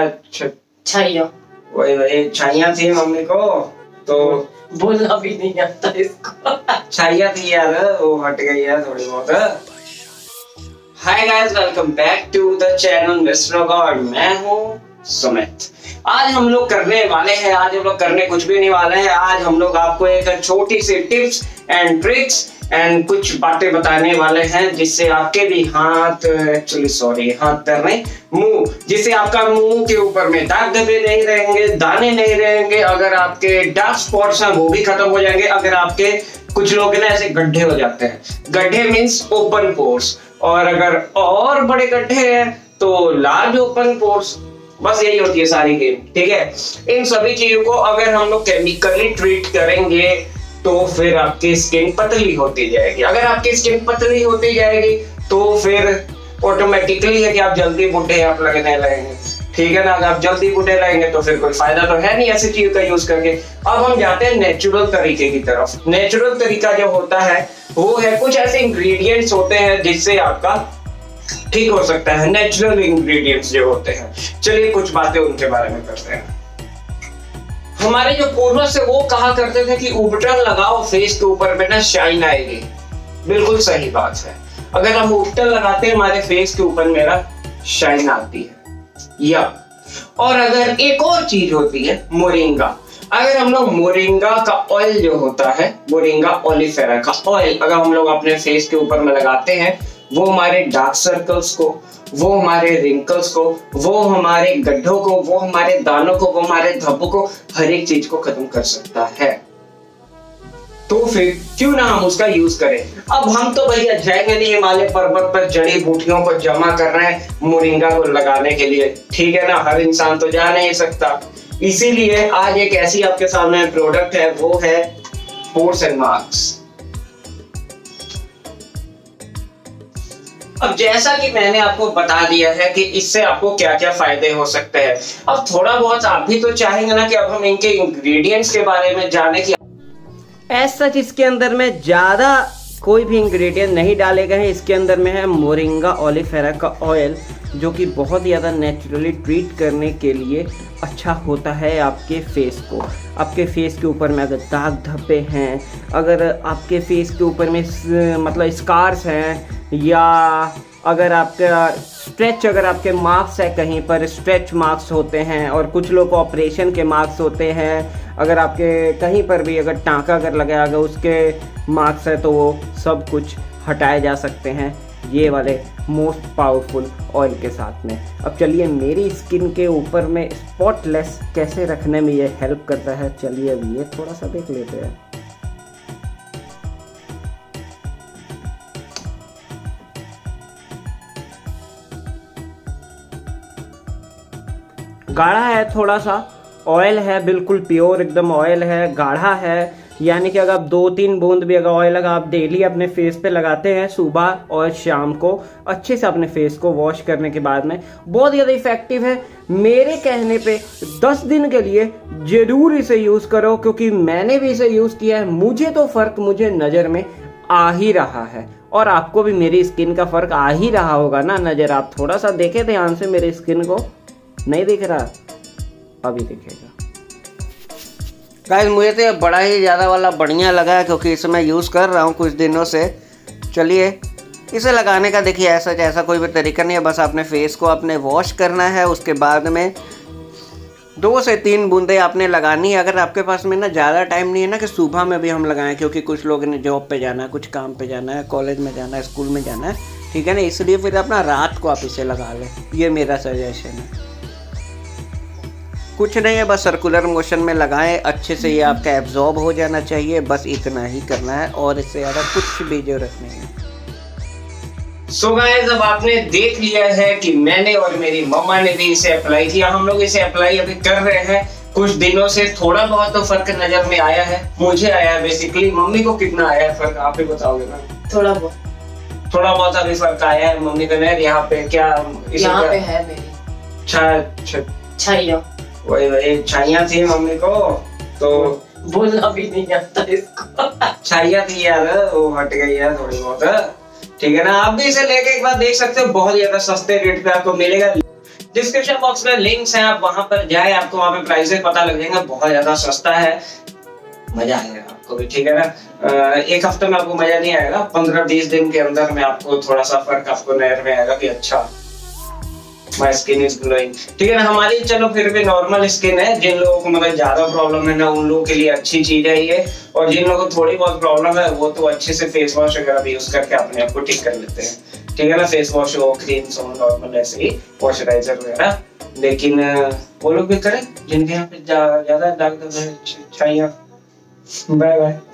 वही छाइया थी मम्मी को तो बोलना भी नहीं आता इसको। छाइया थी यार, वो हट गई यार थोड़ी बहुत। Hi guys, welcome back to the channel mister बागा और मैं हूँ सुमित। आज हम लोग करने कुछ भी नहीं वाले हैं। आज हम लोग आपको एक छोटी सी टिप्स एंड ट्रिक्स एंड कुछ बातें बताने वाले हैं जिससे आपके भी मुंह, जिससे आपका मुंह के ऊपर में दाग धब्बे नहीं रहेंगे, दाने नहीं रहेंगे। अगर आपके डार्क स्पॉट्स हैं वो भी खत्म हो जाएंगे। अगर आपके कुछ लोग ना ऐसे गड्ढे हो जाते हैं, गड्ढे मीन्स ओपन पोर्स, और अगर और बड़े गड्ढे हैं तो लार्ज ओपन पोर्स। बस यही होती है सारी गेम, ठीक है। इन सभी चीजों को अगर हम लोग केमिकली ट्रीट करेंगे तो फिर आपकी स्किन पतली होती जाएगी। अगर आपकी स्किन पतली होती जाएगी तो फिर ऑटोमेटिकली है कि आप जल्दी बूढ़े आप लगने लगेंगे, ठीक है ना। अगर आप जल्दी बूढ़े लगेंगे तो फिर कोई फायदा तो है नहीं ऐसी चीज का यूज करके। अब हम जाते हैं नेचुरल तरीके की तरफ। नेचुरल तरीका जो होता है वो है, कुछ ऐसे इंग्रेडिएंट्स होते हैं जिससे आपका ठीक हो सकता है। नेचुरल इंग्रेडिएंट्स जो होते हैं, चलिए कुछ बातें उनके बारे में करते हैं। हमारे जो पूर्वज से वो कहा करते थे कि उबटन लगाओ फेस के ऊपर में ना शाइन आएगी। बिल्कुल सही बात है। अगर हम उबटन लगाते हैं हमारे फेस के ऊपर मेरा शाइन आती है। या और अगर एक और चीज होती है मोरिंगा। अगर हम लोग मोरिंगा का ऑयल जो होता है, मोरिंगा ओलिफेरा का ऑयल, अगर हम लोग अपने फेस के ऊपर में लगाते हैं, वो हमारे डार्क सर्कल्स को, वो हमारे रिंकल्स को, वो हमारे गड्ढों को, वो हमारे दानों को, वो हमारे धब्बों को, हर एक चीज को खत्म कर सकता है। तो फिर क्यों ना हम उसका यूज करें। अब हम तो भैया जाएंगे नहीं हिमालय पर्वत पर जड़ी बूटियों को जमा कर रहे हैं मोरिंगा को लगाने के लिए, ठीक है ना। हर इंसान तो जा नहीं सकता, इसीलिए आज एक ऐसी आपके सामने प्रोडक्ट है, वो है पोर्स एंड मार्क्स। अब जैसा कि मैंने आपको बता दिया है कि इससे आपको क्या क्या फायदे हो सकते हैं, अब थोड़ा बहुत आप भी तो चाहेंगे ना कि अब हम इनके इंग्रेडिएंट्स के बारे में जाने की। ऐसा इसके अंदर में ज्यादा कोई भी इंग्रेडिएंट नहीं डाले गए हैं। इसके अंदर में है मोरिंगा ओलिफेरा का ऑयल, जो कि बहुत ज़्यादा नेचुरली ट्रीट करने के लिए अच्छा होता है आपके फेस को। आपके फेस के ऊपर में अगर दाग धब्बे हैं, अगर आपके फेस के ऊपर में मतलब स्कार्स हैं, या अगर आपका स्ट्रेच, अगर आपके मार्क्स है कहीं पर, स्ट्रेच मार्क्स होते हैं, और कुछ लोग को ऑपरेशन के मार्क्स होते हैं। अगर आपके कहीं पर भी अगर टाँका अगर लगाया, अगर उसके मार्क्स है तो वो सब कुछ हटाए जा सकते हैं ये वाले मोस्ट पावरफुल ऑयल के साथ में। अब चलिए मेरी स्किन के ऊपर में स्पॉटलेस कैसे रखने में ये हेल्प करता है, चलिए अब ये थोड़ा सा देख लेते हैं। गाढ़ा है थोड़ा सा ऑयल है, बिल्कुल प्योर एकदम ऑयल है, गाढ़ा है, यानी कि अगर आप 2-3 बूंद भी अगर ऑयल अगर आप डेली अपने फेस पे लगाते हैं सुबह और शाम को, अच्छे से अपने फेस को वॉश करने के बाद में बहुत ज़्यादा इफेक्टिव है। मेरे कहने पे 10 दिन के लिए जरूर इसे यूज़ करो, क्योंकि मैंने भी इसे यूज़ किया है। मुझे तो फ़र्क मुझे नज़र में आ ही रहा है, और आपको भी मेरी स्किन का फ़र्क आ ही रहा होगा ना। नज़र आप थोड़ा सा देखे ध्यान से, मेरी स्किन को नहीं दिख रहा, अभी दिखेगा। गाइस मुझे तो बड़ा ही ज़्यादा वाला बढ़िया लगा है, क्योंकि इसे मैं यूज़ कर रहा हूँ कुछ दिनों से। चलिए इसे लगाने का देखिए, ऐसा कोई भी तरीका नहीं है, बस आपने फेस को आपने वॉश करना है, उसके बाद में 2 से 3 बूंदें आपने लगानी है। अगर आपके पास में ना ज़्यादा टाइम नहीं है ना कि सुबह में भी हम लगाएं, क्योंकि कुछ लोग ने जॉब पे जाना है, कुछ काम पे जाना है, कॉलेज में जाना है, स्कूल में जाना है, ठीक है ना, इसलिए फिर अपना रात को आप इसे लगा लें, ये मेरा सजेशन है। कुछ नहीं है, बस सर्कुलर मोशन में लगाएं, अच्छे से ये आपका एब्जॉर्ब हो जाना चाहिए, बस इतना ही करना है, और इससे ज़्यादा कुछ भी जरूरत नहीं है। सो गाइस, अब आपने देख लिया है कि मैंने और मेरी मम्मा ने भी इसे अप्लाई किया। हम लोग इसे अप्लाई अभी कर रहे हैं कुछ दिनों से, थोड़ा बहुत तो फर्क नजर में आया है, मुझे आया है बेसिकली। मम्मी को कितना आया है फर्क आप ही बताओगे ना। थोड़ा बहुत अभी फर्क आया है। मम्मी का नजर यहाँ पे क्या है मेरी, वही छाइया थी मम्मी को तो बोलना भी नहीं आता इसको। छाइया थी यार, वो हट गई यार थोड़ी बहुत, ठीक है ना। आप भी इसे लेके एक बार देख सकते हो, बहुत ज्यादा सस्ते रेट पे आपको मिलेगा। डिस्क्रिप्शन बॉक्स में लिंक्स हैं, आप वहां पर जाए, आपको वहां पे प्राइसेस पता लग जाएंगे। बहुत ज्यादा सस्ता है, मजा आएगा आपको भी, ठीक है ना। एक हफ्ते में आपको मजा नहीं आएगा, 15-20 दिन के अंदर में आपको थोड़ा सा फर्क आपको नजर में आएगा कि अच्छा माय स्किन इज ग्लोइंग, ठीक है ना। हमारी चलो फिर भी नॉर्मल स्किन है, जिन लोगों को मतलब ज्यादा प्रॉब्लम है ना उन लोगों के लिए अच्छी चीज है ये, और जिन लोगों को थोड़ी बहुत प्रॉब्लम है वो तो अच्छे से फेस वॉश वगैरह भी यूज करके अपने आप को ठीक कर लेते हैं, ठीक है ना। फेस वॉश हो, क्रीम्स हो, नॉर्मल ऐसे ही मॉइस्चराइजर वगैरह, लेकिन वो लोग भी करें जिनके यहाँ पे ज्यादा दाग छाइया। Bye bye.